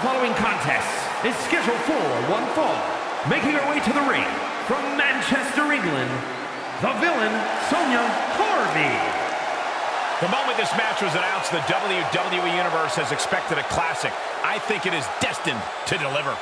The following contest is scheduled for one fall. Making her way to the ring from Manchester, England, the villain, Sonya Harvey. The moment this match was announced, the WWE Universe has expected a classic. I think it is destined to deliver.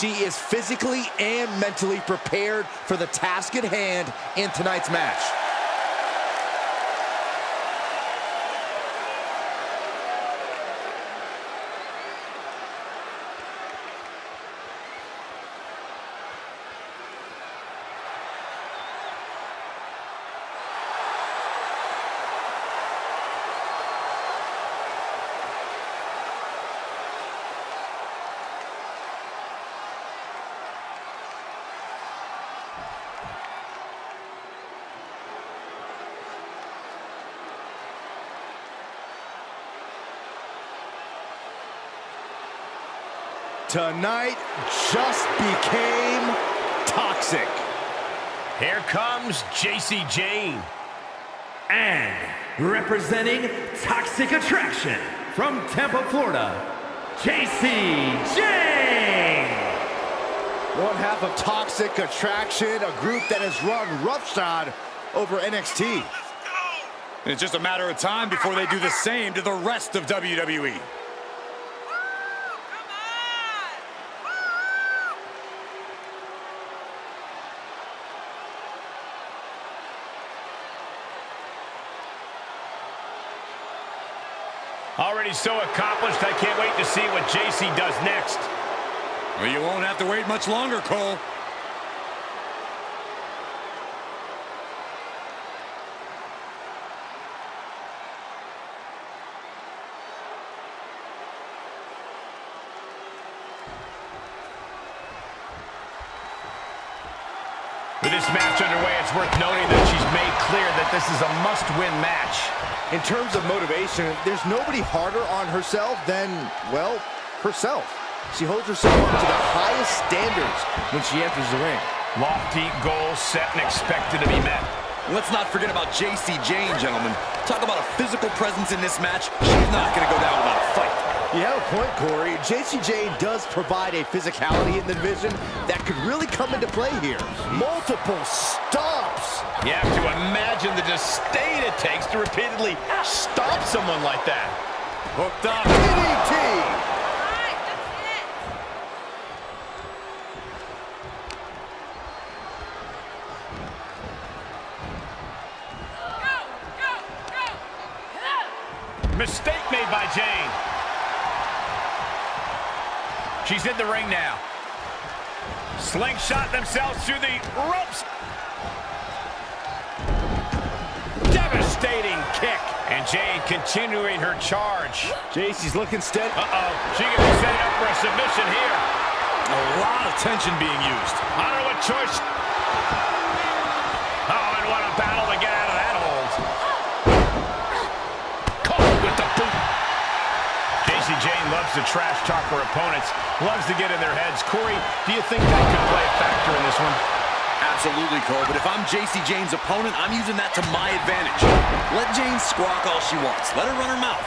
She is physically and mentally prepared for the task at hand in tonight's match. Tonight just became toxic. Here comes Jacy Jayne. And representing Toxic Attraction from Tampa, Florida, Jacy Jayne. One half of Toxic Attraction, a group that has run roughshod over NXT. And it's just a matter of time before they do the same to the rest of WWE. Already so accomplished, I can't wait to see what Jacy does next. Well, you won't have to wait much longer, Cole. With this match underway, it's worth noting that she's made clear that this is a must-win match. In terms of motivation, there's nobody harder on herself than, well, herself. She holds herself up to the highest standards when she enters the ring. Lofty goals set and expected to be met. Let's not forget about Jacy Jayne, gentlemen. Talk about a physical presence in this match. She's not going to go down without a fight. You have a point, Corey. Jacy Jayne does provide a physicality in the division that could really come into play here. Multiple stomps. You have to imagine the disdain it takes to repeatedly stomp someone like that. Hooked up. DDT. All right, that's it. Go, go, go. Mistake made by Jayne. She's in the ring now. Slingshot themselves through the ropes. Devastating kick. And Jayne continuing her charge. Jacy's looking steady. Uh-oh. She can be set up for a submission here. A lot of tension being used. I don't know what choice. Oh, and what a battle to get out of that hold. Caught with the boot. Jacy Jayne loves to trash talk her opponents, loves to get in their heads. Corey, do you think that could play a factor in this one? Absolutely, Cole, but if I'm Jacy Jayne's opponent, I'm using that to my advantage. Let Jayne squawk all she wants. Let her run her mouth.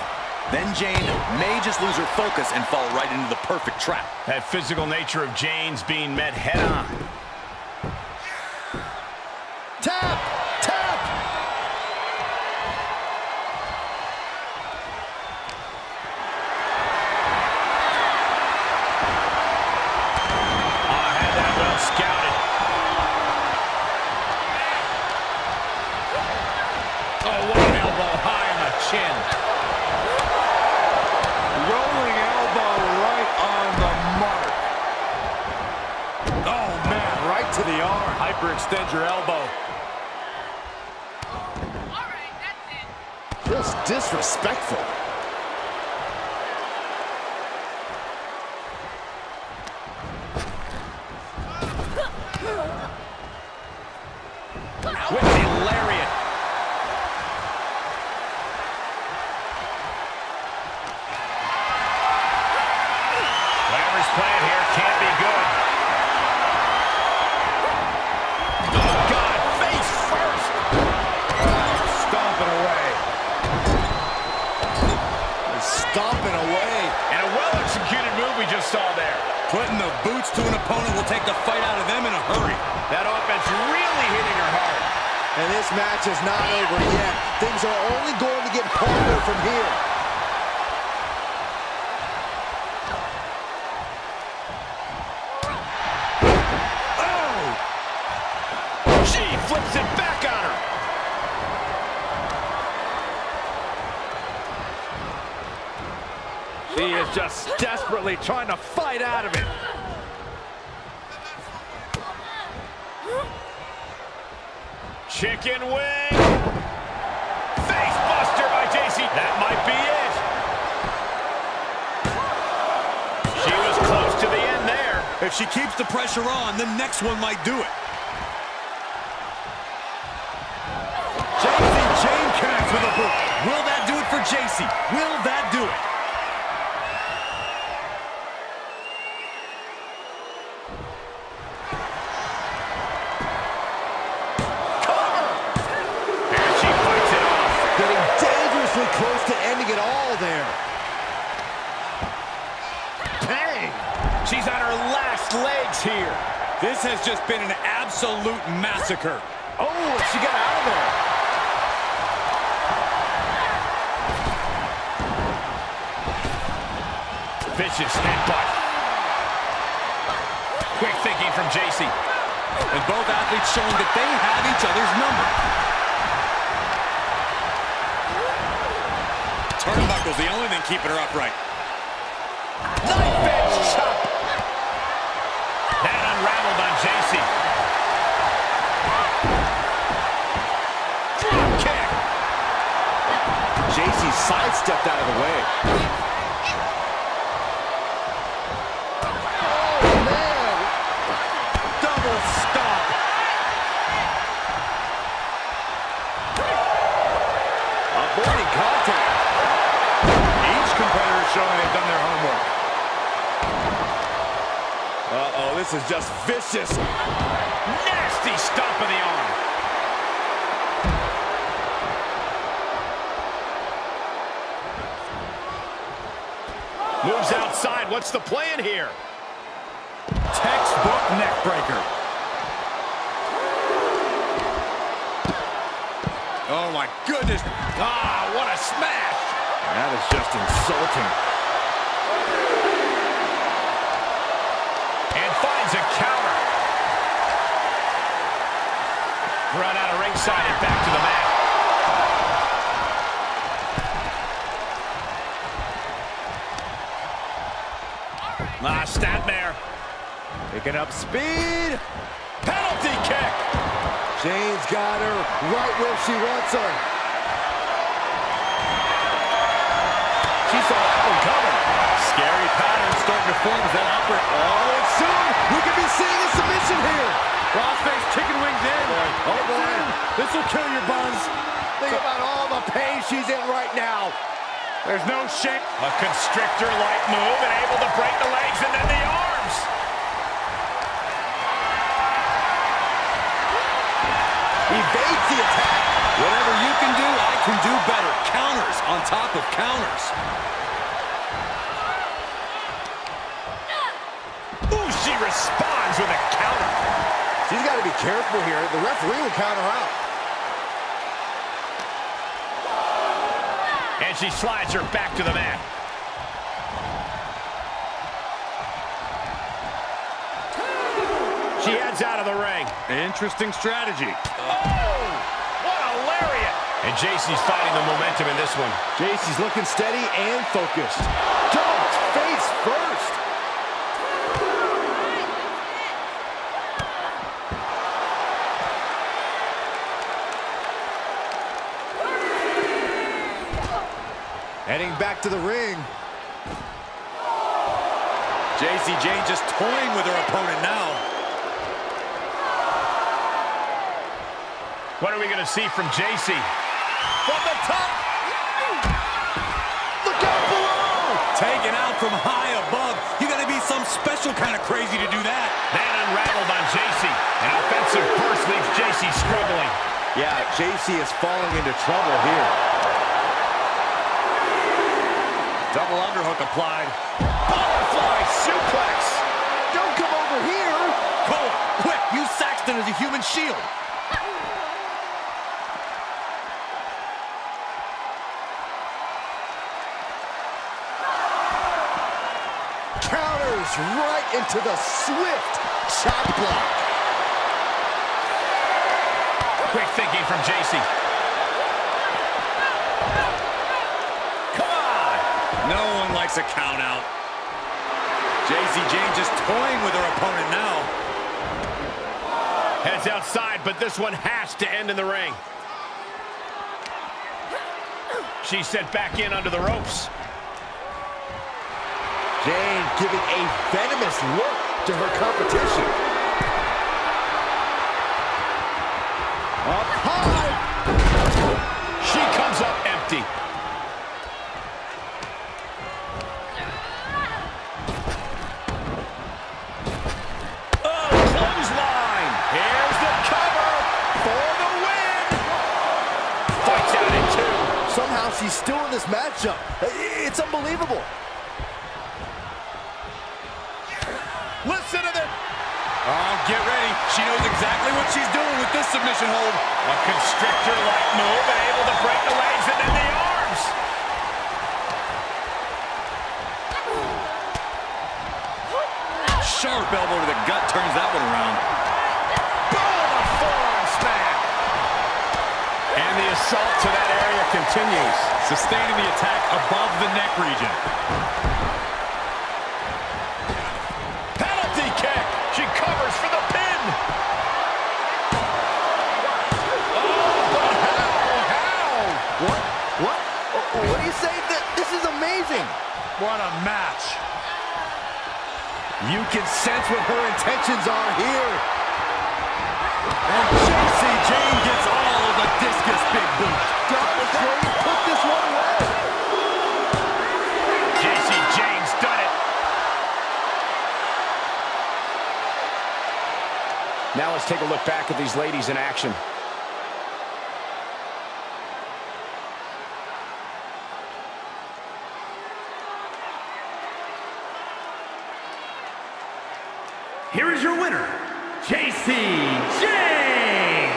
Then Jayne may just lose her focus and fall right into the perfect trap. That physical nature of Jayne's being met head-on. Tap! hyperextend your elbow. All right, that's it. Just disrespectful. With the lariat. Whatever's playing here can't be good. Oh, God, face first. Stomping away. They're stomping away. And a well-executed move we just saw there. Putting the boots to an opponent will take the fight out of them in a hurry. That offense really hitting her hard. And this match is not over yet. Things are only going to get harder from here. Oh! She flips it back on her. She is just desperately trying to fight out of it. Chicken wing. Face buster by Jacy. That might be it. She was close to the end there. If she keeps the pressure on, the next one might do it. Jacy Jayne connects with a boot. Will that do it for Jacy? Will that do it? Close to ending it all there. Bang! She's on her last legs here. This has just been an absolute massacre. Oh, she got out of there. Vicious headbutt. Quick thinking from Jacy. And both athletes showing that they have each other's number. Turnbuckle's the only thing keeping her upright. Knife edge chop. That unraveled on Jacy. Drop kick. Jacy sidestepped out of the way. Oh, man. Double stop. Avoiding contact. Showing they've done their homework. Uh-oh, this is just vicious. Nasty stomp in the arm. Moves outside. What's the plan here? Textbook neck breaker. Oh, my goodness. Ah, what a smash. That is just insulting. And finds a counter. Run out of ringside and back to the mat. Last stat there. Picking up speed. Penalty kick. Jayne's got her right where she wants her. She saw that one coming. Scary pattern starting to form as that upper. Oh, and soon we could be seeing a submission here. Crossface chicken wings in. Oh, boy. This will kill your buns. Think about all the pain she's in right now. There's no shame. A constrictor-like move and able to break the legs and then the arms. Evades the attack. Whatever you can do, I can do better. Counters on top of counters. Ooh, she responds with a counter. She's got to be careful here. The referee will count her out. And she slides her back to the mat. She heads out of the ring. Interesting strategy. Oh! And Jacy's fighting the momentum in this one. Jacy's looking steady and focused. Don't face first. Heading back to the ring. Jacy Jayne just toying with her opponent now. What are we going to see from Jacy? From the top. Look out below. Taken out from high above. You got to be some special kind of crazy to do that. That unraveled on Jacy. An offensive burst leaves Jacy struggling. Yeah, Jacy is falling into trouble here. Double underhook applied. Butterfly suplex. Don't come over here. Cole, quick, use Saxton as a human shield. Counters right into the swift chop block. Quick thinking from Jacy. Come on! No one likes a count out. Jacy Jayne just toying with her opponent now. Heads outside, but this one has to end in the ring. She's sent back in under the ropes. Jayne giving a venomous look to her competition. Up high! She comes up empty. Oh, clothesline! Here's the cover for the win! Fights out in two. Somehow she's still in this matchup. It's unbelievable. Listen to this. Oh, get ready. She knows exactly what she's doing with this submission hold. A constrictor-like move and able to break the legs and then the arms. Sharp elbow to the gut turns that one around. Boom! A forearm smack. And the assault to that area continues. Sustaining the attack above the neck region. What a match. You can sense what her intentions are here. And Jacy Jayne gets all of the discus big boot. Double Jayne put this one away. Jacy Jayne's done it. Now let's take a look back at these ladies in action. Here is your winner, Jacy Jayne.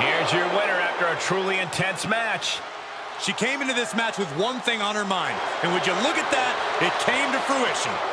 Here's your winner after a truly intense match. She came into this match with one thing on her mind, and would you look at that, it came to fruition.